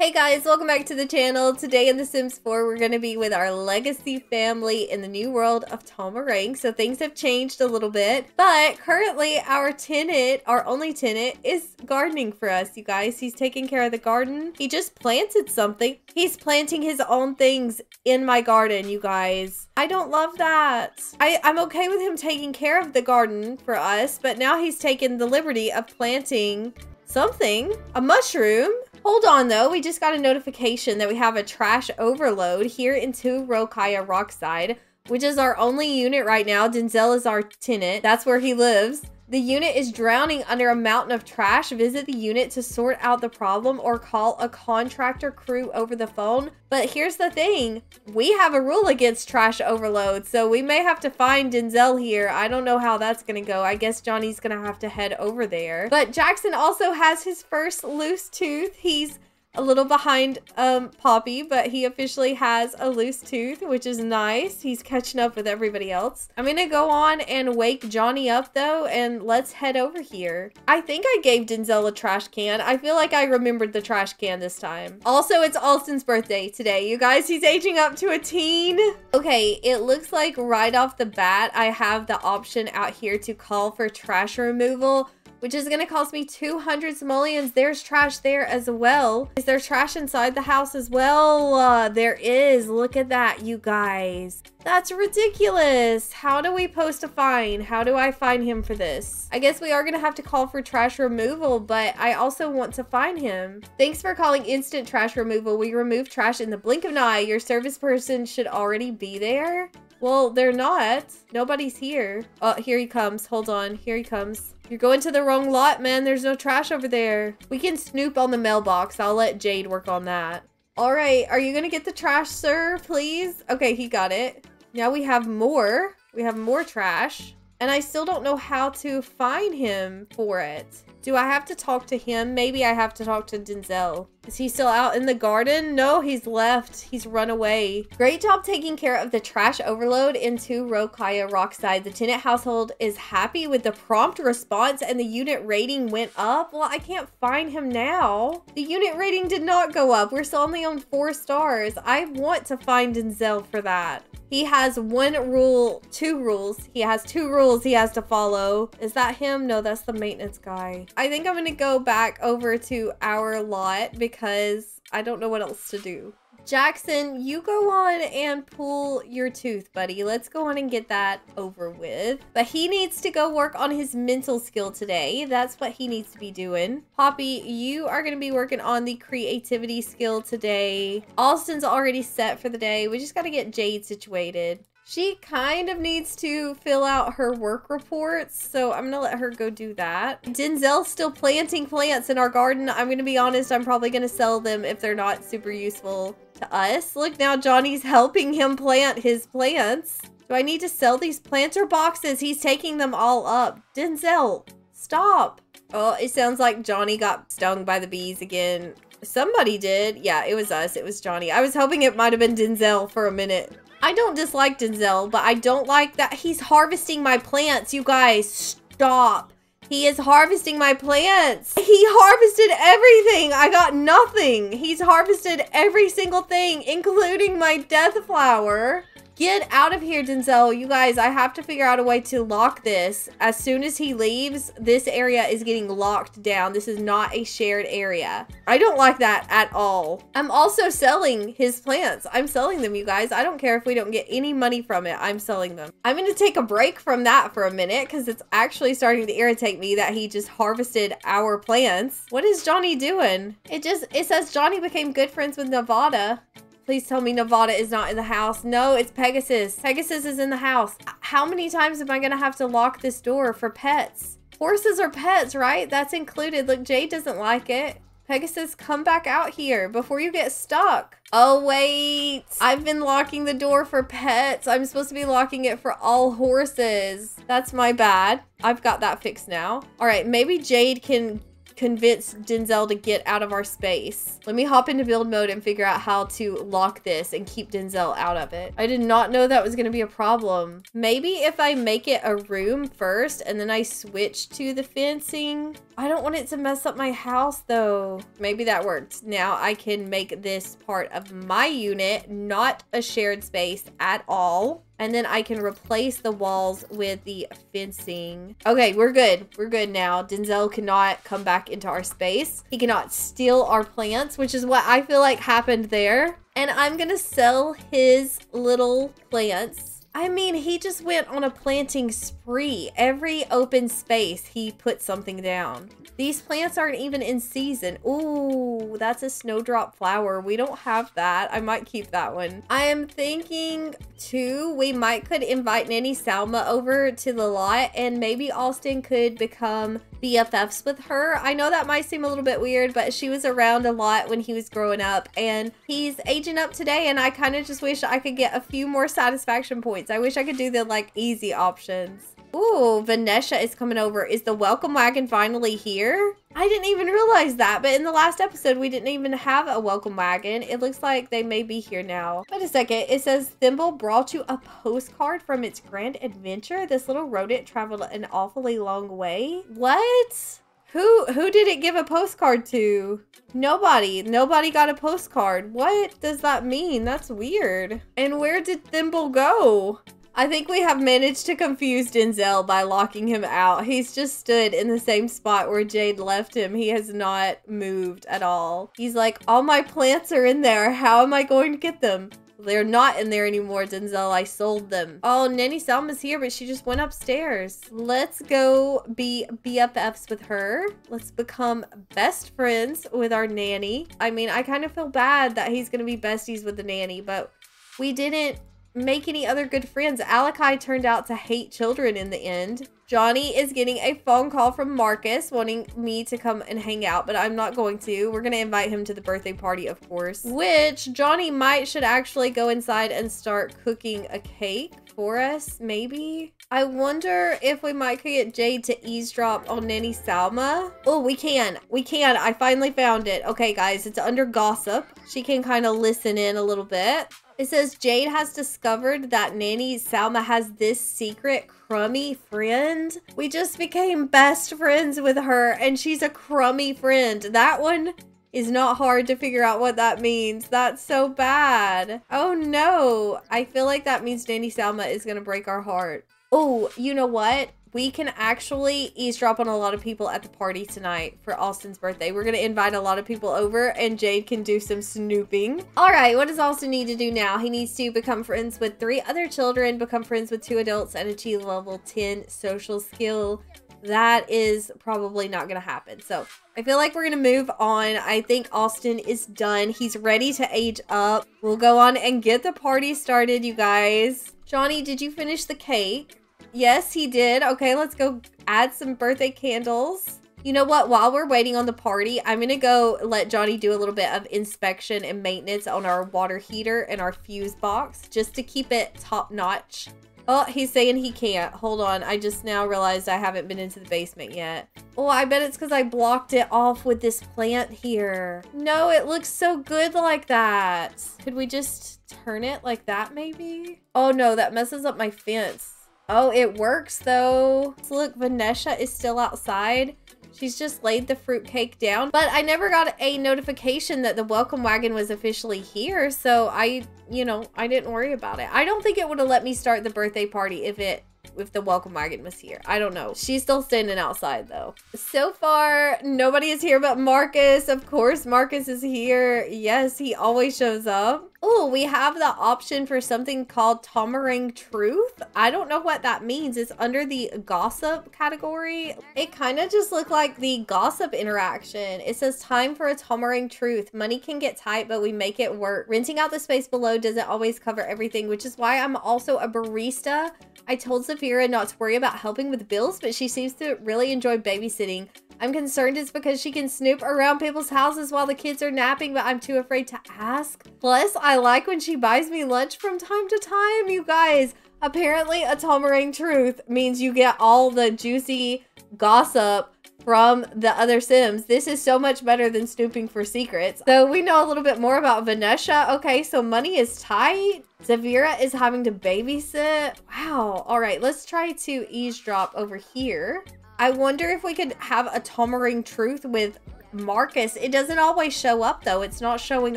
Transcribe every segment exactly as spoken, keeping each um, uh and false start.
Hey guys, welcome back to the channel. Today in The Sims four, we're going to be with our Legacy family in the new world of Tomarang. So things have changed a little bit, but currently our tenant, our only tenant, is gardening for us, you guys. He's taking care of the garden. He just planted something. He's planting his own things in my garden, you guys. I don't love that. I, I'm okay with him taking care of the garden for us, but now he's taken the liberty of planting something, a mushroom. Hold on though, we just got a notification that we have a trash overload here into Roqaya Rockside, which is our only unit right now. Denzel is our tenant, that's where he lives. The unit is drowning under a mountain of trash. Visit the unit to sort out the problem or call a contractor crew over the phone. But here's the thing. We have a rule against trash overload, so we may have to find Denzel here. I don't know how that's going to go. I guess Johnny's going to have to head over there. But Jackson also has his first loose tooth. He's a little behind um, Poppy, but he officially has a loose tooth, which is nice. He's catching up with everybody else. I'm gonna go on and wake Johnny up though, and let's head over here. I think I gave Denzel a trash can. I feel like I remembered the trash can this time. Also, it's Alston's birthday today, you guys. He's aging up to a teen. Okay, it looks like right off the bat, I have the option out here to call for trash removal, which is gonna cost me two hundred simoleons. There's trash there as well. Is there trash inside the house as well? Uh, there is. Look at that, you guys. That's ridiculous. How do we post a fine? How do I fine him for this? I guess we are gonna have to call for trash removal, but I also want to fine him. Thanks for calling Instant Trash Removal. We remove trash in the blink of an eye. Your service person should already be there. Well, they're not. Nobody's here. Oh, here he comes. Hold on. Here he comes. You're going to the wrong lot, man. There's no trash over there. We can snoop on the mailbox. I'll let Jade work on that. All right. Are you going to get the trash, sir, please? Okay, he got it. Now we have more. We have more trash. And I still don't know how to fine him for it. Do I have to talk to him? Maybe I have to talk to Denzel. Is he still out in the garden? No, he's left. He's run away. Great job taking care of the trash overload into Roqaya Rockside. The tenant household is happy with the prompt response and the unit rating went up. Well, I can't find him now. The unit rating did not go up. We're still only on four stars. I want to find Denzel for that. He has one rule, two rules. He has two rules he has to follow. Is that him? No, that's the maintenance guy. I think I'm gonna go back over to our lot because I don't know what else to do. Jackson, you go on and pull your tooth, buddy. Let's go on and get that over with. But he needs to go work on his mental skill today. That's what he needs to be doing. Poppy, you are going to be working on the creativity skill today. Alston's already set for the day. We just got to get Jade situated. She kind of needs to fill out her work reports, so I'm gonna let her go do that. Denzel's still planting plants in our garden. I'm gonna be honest, I'm probably gonna sell them if they're not super useful to us. Look, now Johnny's helping him plant his plants. Do I need to sell these planter boxes? He's taking them all up. Denzel, stop. Oh, it sounds like Johnny got stung by the bees again. Somebody did. Yeah, it was us. It was Johnny. I was hoping it might have been Denzel for a minute. I don't dislike Denzel, but I don't like that he's harvesting my plants. You guys, stop. He is harvesting my plants. He harvested everything. I got nothing. He's harvested every single thing, including my death flower. Get out of here, Denzel. You guys, I have to figure out a way to lock this. As soon as he leaves, this area is getting locked down. This is not a shared area. I don't like that at all. I'm also selling his plants. I'm selling them, you guys. I don't care if we don't get any money from it. I'm selling them. I'm going to take a break from that for a minute because it's actually starting to irritate me that he just harvested our plants. What is Johnny doing? It just, it says Johnny became good friends with Nevada. Please tell me Nevada is not in the house. No, it's Pegasus. Pegasus is in the house. How many times am I gonna have to lock this door for pets? Horses are pets, right? That's included. Look, Jade doesn't like it. Pegasus, come back out here before you get stuck. Oh, wait. I've been locking the door for pets. I'm supposed to be locking it for all horses. That's my bad. I've got that fixed now. All right, maybe Jade can convince Denzel to get out of our space. Let me hop into build mode and figure out how to lock this and keep Denzel out of it. I did not know that was going to be a problem. Maybe if I make it a room first and then I switch to the fencing. I don't want it to mess up my house though. Maybe that worked. Now I can make this part of my unit not a shared space at all. And then I can replace the walls with the fencing. Okay, we're good. We're good now. Denzel cannot come back into our space. He cannot steal our plants, which is what I feel like happened there. And I'm gonna sell his little plants. I mean, he just went on a planting spree. Every open space, he put something down. These plants aren't even in season. Ooh, that's a snowdrop flower. We don't have that. I might keep that one. I am thinking, too, we might could invite Nanny Salma over to the lot, and maybe Austin could become B F Fs with her. I know that might seem a little bit weird, but she was around a lot when he was growing up, and he's aging up today, and I kind of just wish I could get a few more satisfaction points. I wish I could do the, like, easy options. Ooh, Vanessa is coming over. Is the welcome wagon finally here? I didn't even realize that, but in the last episode, we didn't even have a welcome wagon. It looks like they may be here now. Wait a second. It says, Thimble brought you a postcard from its grand adventure. This little rodent traveled an awfully long way. What? Who who did it give a postcard to? Nobody. Nobody got a postcard. What does that mean? That's weird. And where did Thimble go? I think we have managed to confuse Denzel by locking him out. He's just stood in the same spot where Jade left him. He has not moved at all. He's like, all my plants are in there. How am I going to get them? They're not in there anymore, Denzel. I sold them. Oh, Nanny Salma's here, but she just went upstairs. Let's go be B F Fs with her. Let's become best friends with our nanny. I mean, I kind of feel bad that he's going to be besties with the nanny, but we didn't make any other good friends. Alakai turned out to hate children in the end. Johnny is getting a phone call from Marcus wanting me to come and hang out, but I'm not going to. We're going to invite him to the birthday party, of course, which Johnny might should actually go inside and start cooking a cake for us, maybe. I wonder if we might could get Jade to eavesdrop on Nanny Salma. Oh, we can. We can. I finally found it. Okay, guys, it's under gossip. She can kind of listen in a little bit. It says, Jade has discovered that Nanny Salma has this secret crummy friend. We just became best friends with her, and she's a crummy friend. That one is not hard to figure out what that means. That's so bad. Oh, no. I feel like that means Nanny Salma is going to break our heart. Oh, you know what? We can actually eavesdrop on a lot of people at the party tonight for Austin's birthday. We're going to invite a lot of people over, and Jade can do some snooping. All right, what does Austin need to do now? He needs to become friends with three other children, become friends with two adults, and achieve level ten social skill. That is probably not going to happen. So I feel like we're going to move on. I think Austin is done. He's ready to age up. We'll go on and get the party started, you guys. Johnny, did you finish the cake? Yes, he did. Okay, let's go add some birthday candles. You know what? While we're waiting on the party, I'm going to go let Johnny do a little bit of inspection and maintenance on our water heater and our fuse box just to keep it top notch. Oh, he's saying he can't. Hold on. I just now realized I haven't been into the basement yet. Oh, I bet it's because I blocked it off with this plant here. No, it looks so good like that. Could we just turn it like that maybe? Oh no, that messes up my fence. Oh, it works though. Look, Vanessa is still outside. She's just laid the fruitcake down, but I never got a notification that the welcome wagon was officially here. So I, you know, I didn't worry about it. I don't think it would have let me start the birthday party if it if the welcome wagon was here. I don't know. She's still standing outside though. So far, nobody is here but Marcus. Of course, Marcus is here. Yes, he always shows up. Oh, we have the option for something called Tomarang Truth. I don't know what that means. It's under the gossip category. It kind of just looked like the gossip interaction. It says, time for a Tomarang Truth. Money can get tight, but we make it work. Renting out the space below doesn't always cover everything, which is why I'm also a barista. I told Zafira not to worry about helping with bills, but she seems to really enjoy babysitting. I'm concerned it's because she can snoop around people's houses while the kids are napping, but I'm too afraid to ask. Plus, I like when she buys me lunch from time to time, you guys. Apparently, a Tomarang Truth means you get all the juicy gossip from the other Sims. This is so much better than snooping for secrets. So we know a little bit more about Vanessa. Okay, so money is tight. Zavira is having to babysit. Wow. All right, let's try to eavesdrop over here. I wonder if we could have a Tomarang Truth with Marcus. It doesn't always show up though. It's not showing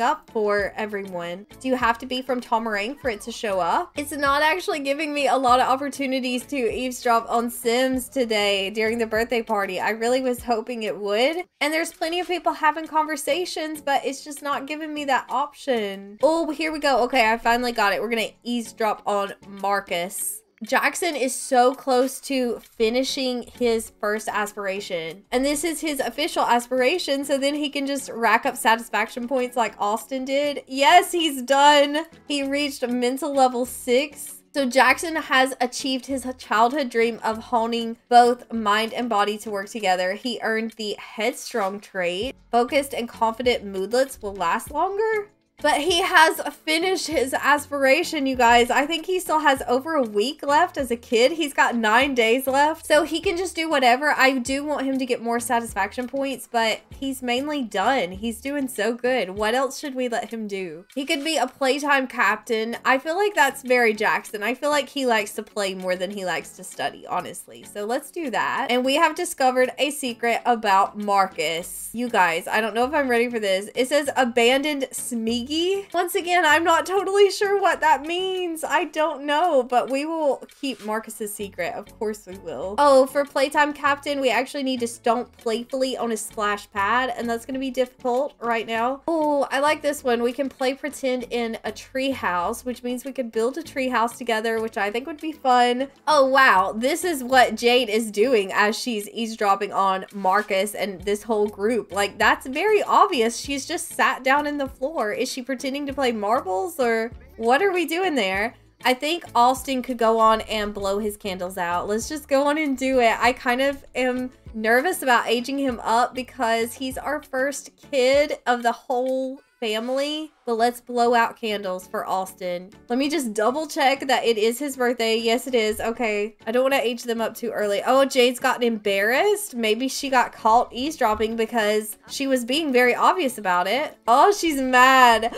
up for everyone. Do you have to be from Tomarang for it to show up? It's not actually giving me a lot of opportunities to eavesdrop on Sims today during the birthday party. I really was hoping it would. And there's plenty of people having conversations, but it's just not giving me that option. Oh, here we go. Okay, I finally got it. We're gonna eavesdrop on Marcus. Jackson is so close to finishing his first aspiration, and this is his official aspiration, so then he can just rack up satisfaction points like Austin did. Yes, he's done. He reached mental level six. So Jackson has achieved his childhood dream of honing both mind and body to work together. He earned the headstrong trait. Focused and confident moodlets will last longer. But he has finished his aspiration, you guys. I think he still has over a week left as a kid. He's got nine days left. So he can just do whatever. I do want him to get more satisfaction points, but he's mainly done. He's doing so good. What else should we let him do? He could be a playtime captain. I feel like that's very Jackson. I feel like he likes to play more than he likes to study, honestly. So let's do that. And we have discovered a secret about Marcus. You guys, I don't know if I'm ready for this. It says abandoned Smeagol. Once again, I'm not totally sure what that means. I don't know, but we will keep Marcus's secret. Of course we will. Oh, for playtime captain, we actually need to stomp playfully on a splash pad, and that's going to be difficult right now. Oh, I like this one. We can play pretend in a tree house, which means we could build a tree house together, which I think would be fun. Oh, wow. This is what Jade is doing as she's eavesdropping on Marcus and this whole group. Like, that's very obvious. She's just sat down in the floor. Is she pretending to play marbles, or what are we doing there? I think Austin could go on and blow his candles out. Let's just go on and do it. I kind of am nervous about aging him up because he's our first kid of the whole family, but let's blow out candles for Austin. Let me just double check that it is his birthday. Yes, it is. Okay, I don't want to age them up too early. Oh, Jade's gotten embarrassed. Maybe she got caught eavesdropping because she was being very obvious about it. Oh, she's mad.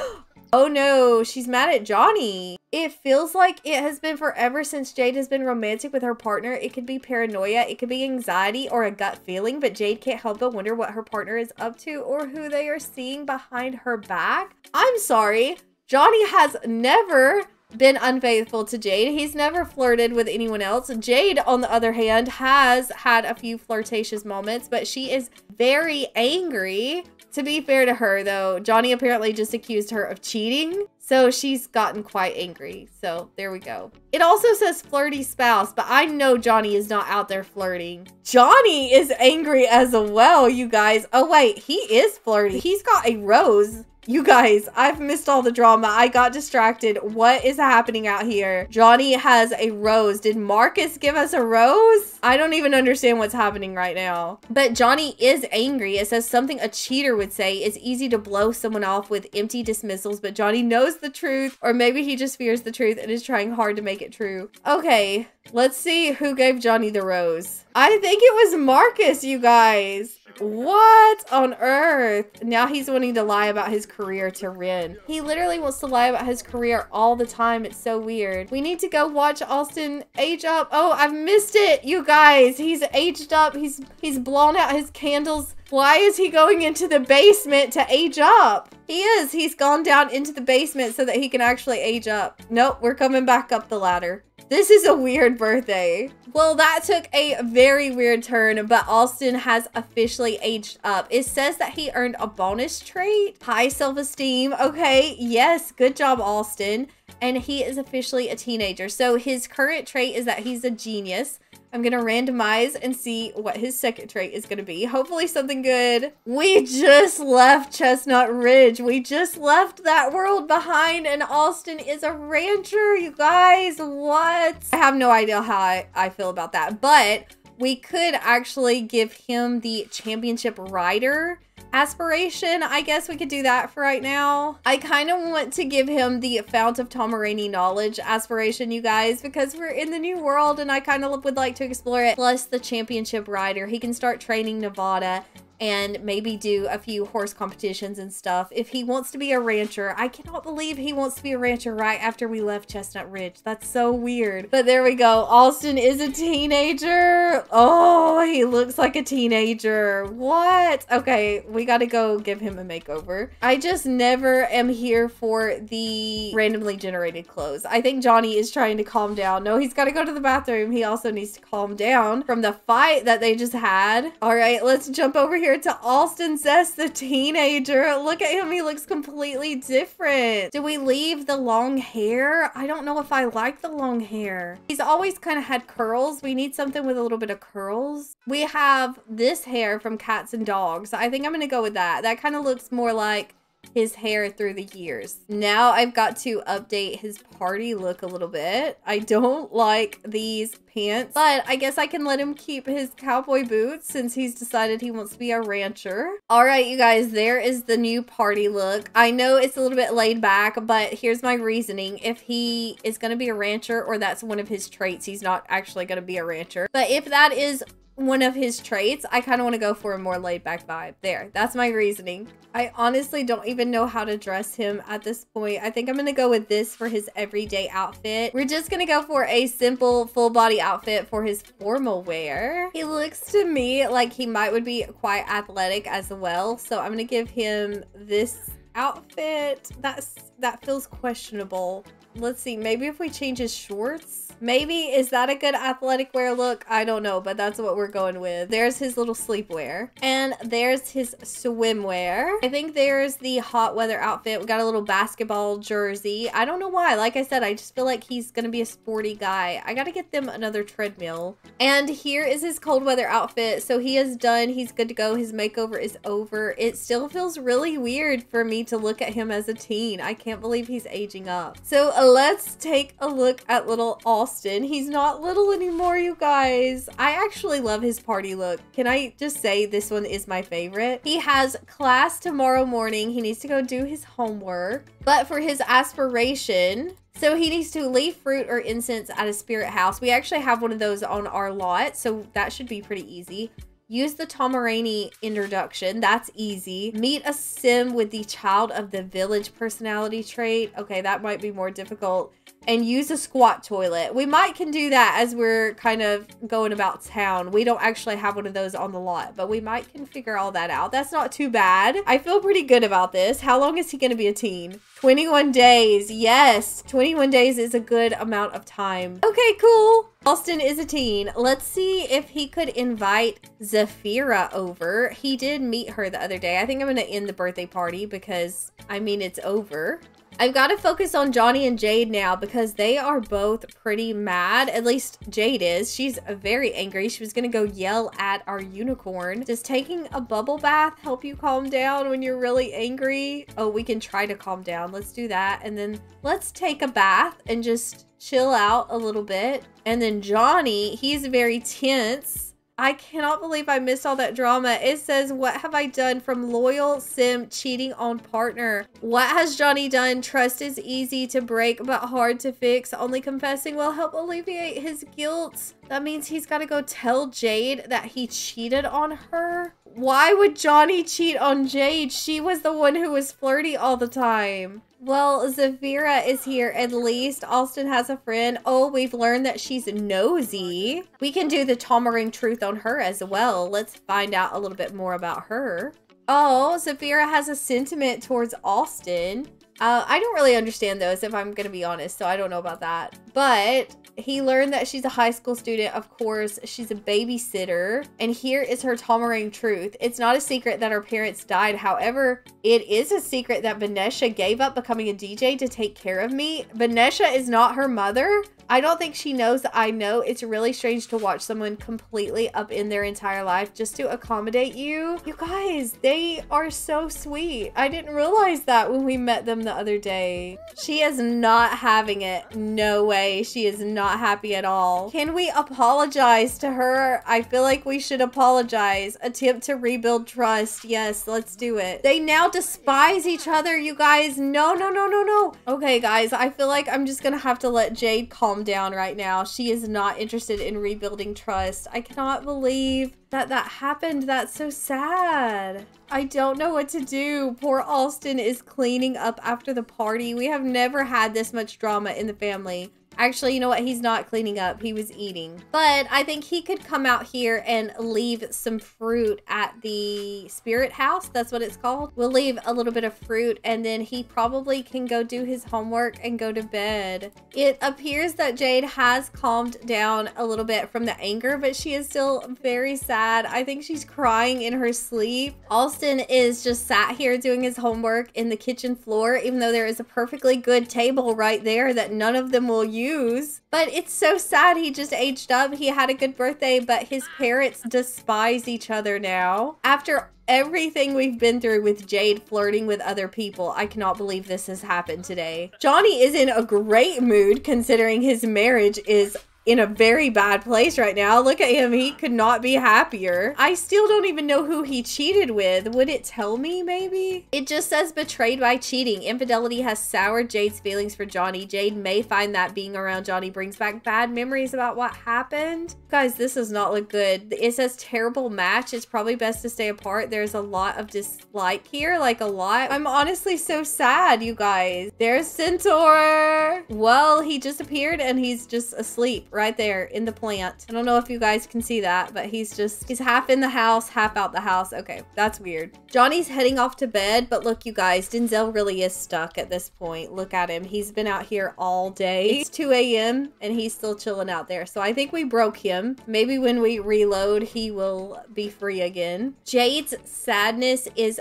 Oh no, she's mad at Johnny. It feels like it has been forever since Jade has been romantic with her partner. It could be paranoia, it could be anxiety, or a gut feeling, but Jade can't help but wonder what her partner is up to or who they are seeing behind her back. I'm sorry, Johnny has never been unfaithful to Jade. He's never flirted with anyone else. Jade, on the other hand, has had a few flirtatious moments, but she is very angry. To be fair to her, though, Johnny apparently just accused her of cheating. So she's gotten quite angry. So there we go. It also says flirty spouse, but I know Johnny is not out there flirting. Johnny is angry as well, you guys. Oh, wait, he is flirty. He's got a rose. You guys, I've missed all the drama. I got distracted. What is happening out here? Johnny has a rose. Did Marcus give us a rose? I don't even understand what's happening right now. But Johnny is angry. It says something a cheater would say. It's easy to blow someone off with empty dismissals, but Johnny knows the truth, or maybe he just fears the truth and is trying hard to make it true. Okay, let's see who gave Johnny the rose. I think it was Marcus, you guys. What on earth? Now he's wanting to lie about his career to Ren. He literally wants to lie about his career all the time. It's so weird. We need to go watch Austin age up. Oh, I've missed it, you guys. He's aged up. He's he's blown out his candles. Why is he going into the basement to age up? He is. He's gone down into the basement so that he can actually age up. Nope, we're coming back up the ladder. This is a weird birthday. Well, that took a very weird turn, but Austin has officially aged up. It says that he earned a bonus trait. High self-esteem. Okay, yes, good job, Austin. And he is officially a teenager. So his current trait is that he's a genius. I'm gonna randomize and see what his second trait is gonna be. Hopefully something good. We just left Chestnut Ridge. We just left that world behind, and Austin is a rancher, you guys. What? I have no idea how I, I feel about that, but we could actually give him the championship rider. aspiration, I guess we could do that for right now. I kind of want to give him the Fount of Tomarang Knowledge aspiration, you guys, because we're in the new world and I kind of would like to explore it. Plus the Championship Rider. He can start training Nevada and maybe do a few horse competitions and stuff if he wants to be a rancher. I cannot believe he wants to be a rancher right after we left Chestnut Ridge. That's so weird. But there we go. Austin is a teenager. Oh, he looks like a teenager. What? Okay, we gotta go give him a makeover. I just never am here for the randomly generated clothes. I think Johnny is trying to calm down. No, he's gotta go to the bathroom. He also needs to calm down from the fight that they just had. All right, let's jump over here Here to Austin Zest, the teenager. Look at him. He looks completely different. Do we leave the long hair? I don't know if I like the long hair. He's always kind of had curls. We need something with a little bit of curls. We have this hair from Cats and Dogs. I think I'm going to go with that. That kind of looks more like his hair through the years. Now I've got to update his party look a little bit. I don't like these pants, but I guess I can let him keep his cowboy boots since he's decided he wants to be a rancher. All right, you guys, there is the new party look. I know it's a little bit laid back, but here's my reasoning. If he is going to be a rancher, or that's one of his traits, he's not actually going to be a rancher. But if that is one of his traits, I kind of want to go for a more laid-back vibe. There, that's my reasoning. I honestly don't even know how to dress him at this point. I think I'm gonna go with this for his everyday outfit. We're just gonna go for a simple full-body outfit for his formal wear. He looks to me like he might would be quite athletic as well, so I'm gonna give him this outfit. That's that feels questionable. Let's see, maybe if we change his shorts. Maybe, is that a good athletic wear look? I don't know, but that's what we're going with. There's his little sleepwear. And there's his swimwear. I think there's the hot weather outfit. We got a little basketball jersey. I don't know why. Like I said, I just feel like he's gonna be a sporty guy. I gotta get them another treadmill. And here is his cold weather outfit. So he is done. He's good to go. His makeover is over. It still feels really weird for me to look at him as a teen. I can't believe he's aging up. So let's take a look at little Austin. He's not little anymore, you guys. I actually love his party look. Can I just say this one is my favorite? He has class tomorrow morning. He needs to go do his homework. But for his aspiration, so he needs to leave fruit or incense at a spirit house. We actually have one of those on our lot, so that should be pretty easy. Use the Tomarang introduction. That's easy. Meet a sim with the child of the village personality trait. Okay, that might be more difficult. And use a squat toilet. We might can do that as we're kind of going about town. We don't actually have one of those on the lot, but we might can figure all that out. That's not too bad. I feel pretty good about this. How long is he going to be a teen? twenty-one days. Yes, twenty-one days is a good amount of time. Okay, cool. Austin is a teen. Let's see if he could invite Zafira over. He did meet her the other day. I think I'm going to end the birthday party because, I mean, it's over. I've got to focus on Johnny and Jade now because they are both pretty mad. At least Jade is. She's very angry. She was going to go yell at our unicorn. Does taking a bubble bath help you calm down when you're really angry? Oh, we can try to calm down. Let's do that. And then let's take a bath and just chill out a little bit. And then Johnny, he's very tense. I cannot believe I missed all that drama. It says, what have I done from loyal sim cheating on partner? What has Johnny done? Trust is easy to break, but hard to fix. Only confessing will help alleviate his guilt. That means he's got to go tell Jade that he cheated on her. Why would Johnny cheat on Jade? She was the one who was flirty all the time. Well, Zafira is here. At least Austin has a friend. Oh, we've learned that she's nosy. We can do the Tomarang Truth on her as well. Let's find out a little bit more about her. Oh, Zafira has a sentiment towards Austin. Uh, I don't really understand those, if I'm going to be honest, so I don't know about that. But he learned that she's a high school student. Of course, she's a babysitter. And here is her Tomarang Truth. It's not a secret that her parents died. However, it is a secret that Banesha gave up becoming a D J to take care of me. Banesha is not her mother. I don't think she knows that I know. It's really strange to watch someone completely up in their entire life just to accommodate you. You guys, they are so sweet. I didn't realize that when we met them the other day. She is not having it. No way. She is not happy at all. Can we apologize to her? I feel like we should apologize. Attempt to rebuild trust. Yes, let's do it. They now despise each other, you guys. No, no, no, no, no. Okay, guys. I feel like I'm just gonna have to let Jade calm down right now. She is not interested in rebuilding trust. I cannot believe that that happened. That's so sad. I don't know what to do. Poor Austin is cleaning up after the party. We have never had this much drama in the family. Actually, you know what? He's not cleaning up. He was eating. But I think he could come out here and leave some fruit at the spirit house. That's what it's called. We'll leave a little bit of fruit, and then he probably can go do his homework and go to bed. It appears that Jade has calmed down a little bit from the anger, but she is still very sad. I think she's crying in her sleep. Austin is just sat here doing his homework in the kitchen floor, even though there is a perfectly good table right there that none of them will use. Use. But it's so sad. He just aged up. He had a good birthday, but his parents despise each other now. After everything we've been through with Jade flirting with other people, I cannot believe this has happened today. Johnny is in a great mood considering his marriage is in a very bad place right now. Look at him. He could not be happier. I still don't even know who he cheated with. Would it tell me, maybe? It just says betrayed by cheating. Infidelity has soured Jade's feelings for Johnny. Jade may find that being around Johnny brings back bad memories about what happened. Guys, this does not look good. It says terrible match. It's probably best to stay apart. There's a lot of dislike here. Like, a lot. I'm honestly so sad, you guys. There's Centaur. Well, he just appeared and he's just asleep right there in the plant. I don't know if you guys can see that, but he's just, he's half in the house, half out the house. Okay, that's weird. Johnny's heading off to bed, but look, you guys, Denzel really is stuck at this point. Look at him. He's been out here all day. It's two A M and he's still chilling out there. So I think we broke him. Maybe when we reload, he will be free again. Jade's sadness is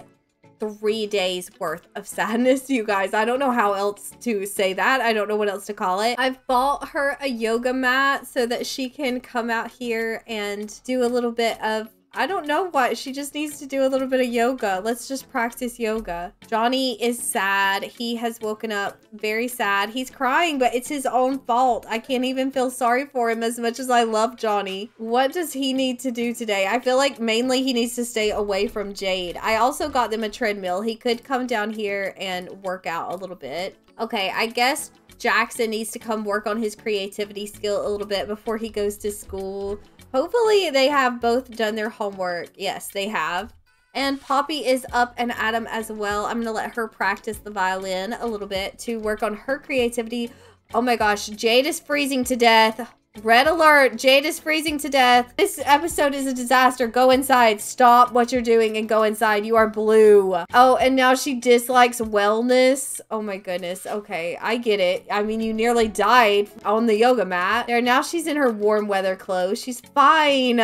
three days worth of sadness, you guys. I don't know how else to say that. I don't know what else to call it. I've bought her a yoga mat so that she can come out here and do a little bit of, I don't know what. She just needs to do a little bit of yoga. Let's just practice yoga. Johnny is sad. He has woken up very sad. He's crying, but it's his own fault. I can't even feel sorry for him as much as I love Johnny. What does he need to do today? I feel like mainly he needs to stay away from Jade. I also got them a treadmill. He could come down here and work out a little bit. Okay, I guess Jackson needs to come work on his creativity skill a little bit before he goes to school. Hopefully they have both done their homework. Yes, they have. And Poppy is up and at 'em as well. I'm gonna let her practice the violin a little bit to work on her creativity. Oh my gosh, Jade is freezing to death. Red alert, Jade is freezing to death. This episode is a disaster. Go inside. Stop what you're doing and go inside. You are blue. Oh, and now she dislikes wellness. Oh my goodness. Okay, I get it. I mean, you nearly died on the yoga mat. There, now she's in her warm weather clothes. She's fine.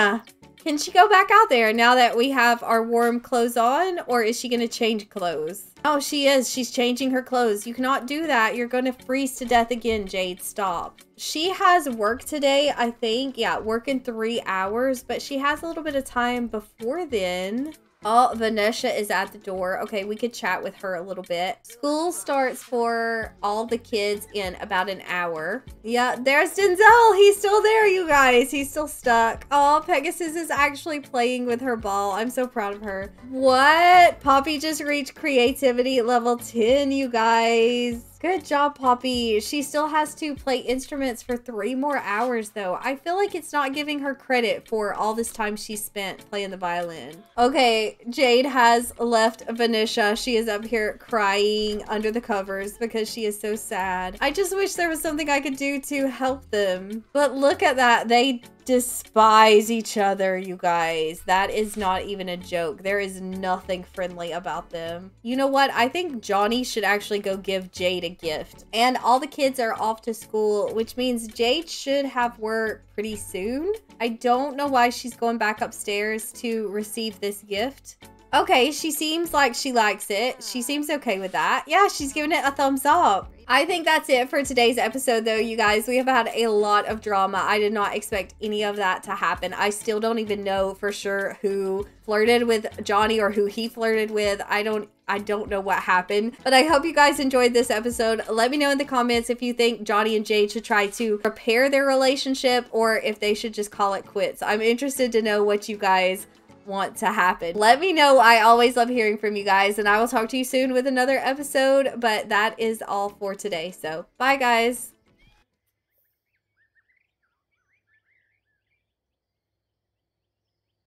Can she go back out there now that we have our warm clothes on, or is she going to change clothes? Oh, she is. She's changing her clothes. You cannot do that. You're going to freeze to death again, Jade. Stop. She has work today, I think. Yeah, work in three hours, but she has a little bit of time before then. Oh, Vanessa is at the door. Okay, we could chat with her a little bit. School starts for all the kids in about an hour. Yeah, there's Denzel. He's still there, you guys. He's still stuck. Oh, Pegasus is actually playing with her ball. I'm so proud of her. What? Poppy just reached creativity level ten, you guys. Good job, Poppy. She still has to play instruments for three more hours, though. I feel like it's not giving her credit for all this time she spent playing the violin. Okay, Jade has left Vanessa. She is up here crying under the covers because she is so sad. I just wish there was something I could do to help them. But look at that. They despise each other, you guys. That is not even a joke. There is nothing friendly about them. You know what? I think Johnny should actually go give Jade a gift. And all the kids are off to school, which means Jade should have work pretty soon. I don't know why she's going back upstairs to receive this gift. Okay, she seems like she likes it. She seems okay with that. Yeah, she's giving it a thumbs up. I think that's it for today's episode, though, you guys. We have had a lot of drama. I did not expect any of that to happen. I still don't even know for sure who flirted with Johnny or who he flirted with. I don't I don't know what happened, but I hope you guys enjoyed this episode. Let me know in the comments if you think Johnny and Jade should try to repair their relationship or if they should just call it quits. I'm interested to know what you guys want to happen. Let me know. I always love hearing from you guys, and I will talk to you soon with another episode, but that is all for today. So bye guys.